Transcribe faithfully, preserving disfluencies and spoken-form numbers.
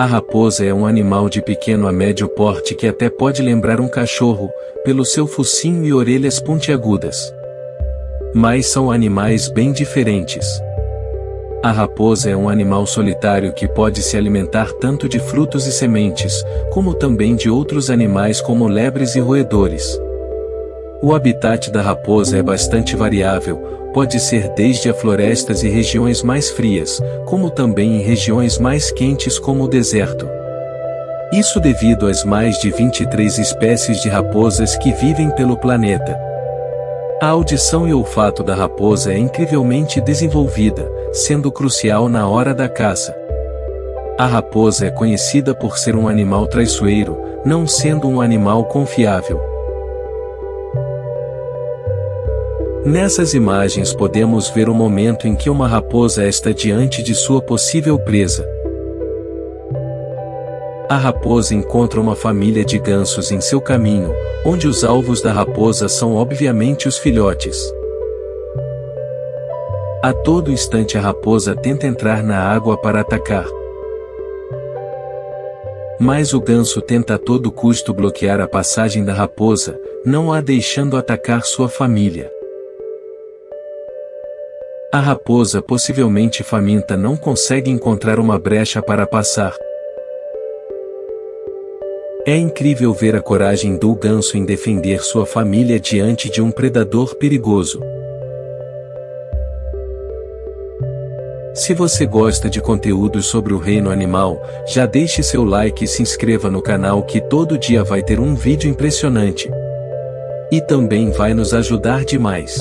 A raposa é um animal de pequeno a médio porte que até pode lembrar um cachorro, pelo seu focinho e orelhas pontiagudas. Mas são animais bem diferentes. A raposa é um animal solitário que pode se alimentar tanto de frutos e sementes, como também de outros animais como lebres e roedores. O habitat da raposa é bastante variável, pode ser desde a florestas e regiões mais frias, como também em regiões mais quentes como o deserto. Isso devido às mais de vinte e três espécies de raposas que vivem pelo planeta. A audição e olfato da raposa é incrivelmente desenvolvida, sendo crucial na hora da caça. A raposa é conhecida por ser um animal traiçoeiro, não sendo um animal confiável. Nessas imagens podemos ver o momento em que uma raposa está diante de sua possível presa. A raposa encontra uma família de gansos em seu caminho, onde os alvos da raposa são obviamente os filhotes. A todo instante a raposa tenta entrar na água para atacar. Mas o ganso tenta a todo custo bloquear a passagem da raposa, não a deixando atacar sua família. A raposa, possivelmente faminta, não consegue encontrar uma brecha para passar. É incrível ver a coragem do ganso em defender sua família diante de um predador perigoso. Se você gosta de conteúdos sobre o reino animal, já deixe seu like e se inscreva no canal que todo dia vai ter um vídeo impressionante. E também vai nos ajudar demais.